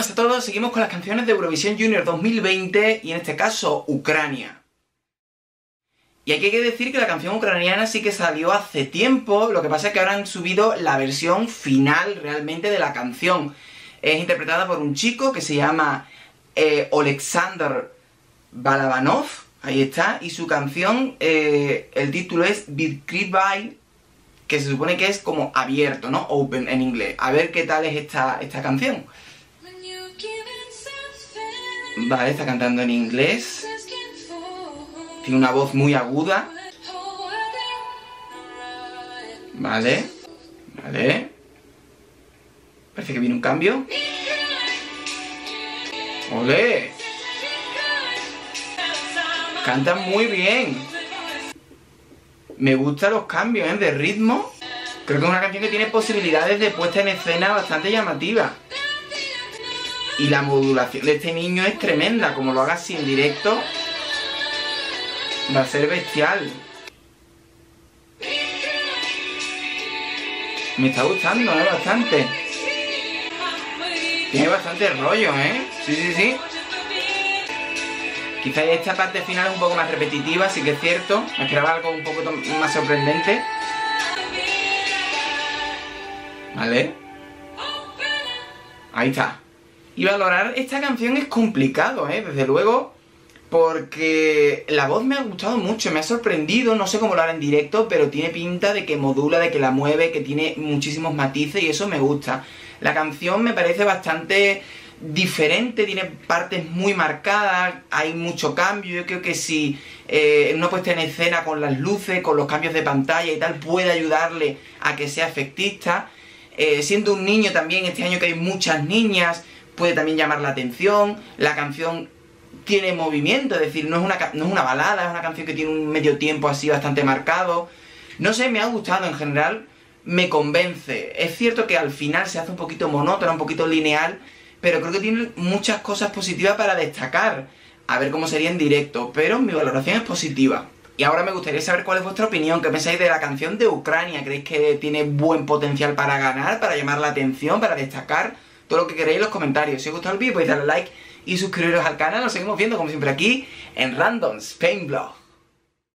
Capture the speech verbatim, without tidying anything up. buenas a todos, seguimos con las canciones de Eurovisión Junior dos mil veinte y en este caso Ucrania. Y aquí hay que decir que la canción ucraniana sí que salió hace tiempo, lo que pasa es que ahora han subido la versión final realmente de la canción. Es interpretada por un chico que se llama eh, Oleksandr Balabanov, ahí está, y su canción, eh, el título es Vidkryvai, que se supone que es como abierto, ¿no? Open en inglés. A ver qué tal es esta, esta canción. Vale, está cantando en inglés. Tiene una voz muy aguda. Vale, vale. Parece que viene un cambio. ¡Olé! Canta muy bien. Me gustan los cambios, ¿eh? De ritmo. Creo que es una canción que tiene posibilidades de puesta en escena bastante llamativa. Y la modulación de este niño es tremenda. Como lo haga así en directo, va a ser bestial. Me está gustando, ¿no? Bastante. Tiene bastante rollo, ¿eh? Sí, sí, sí. Quizás esta parte final es un poco más repetitiva, sí que es cierto. Me esperaba algo un poco más sorprendente. Vale. Ahí está. Y valorar esta canción es complicado, ¿eh? Desde luego, porque la voz me ha gustado mucho, me ha sorprendido. No sé cómo lo hará en directo, pero tiene pinta de que modula, de que la mueve, que tiene muchísimos matices y eso me gusta. La canción me parece bastante diferente, tiene partes muy marcadas, hay mucho cambio. Yo creo que si eh, una puesta en escena con las luces, con los cambios de pantalla y tal, puede ayudarle a que sea efectista. Eh, siendo un niño también, este año que hay muchas niñas, puede también llamar la atención. La canción tiene movimiento, es decir, no es una, no es una balada, es una canción que tiene un medio tiempo así bastante marcado. No sé, me ha gustado en general, me convence. Es cierto que al final se hace un poquito monótona, un poquito lineal, pero creo que tiene muchas cosas positivas para destacar. A ver cómo sería en directo, pero mi valoración es positiva. Y ahora me gustaría saber cuál es vuestra opinión, qué pensáis de la canción de Ucrania. ¿Creéis que tiene buen potencial para ganar, para llamar la atención, para destacar? Todo lo que queréis en los comentarios. Si os gustó el vídeo podéis darle like y suscribiros al canal. Nos seguimos viendo como siempre aquí en Random Spain Vlog.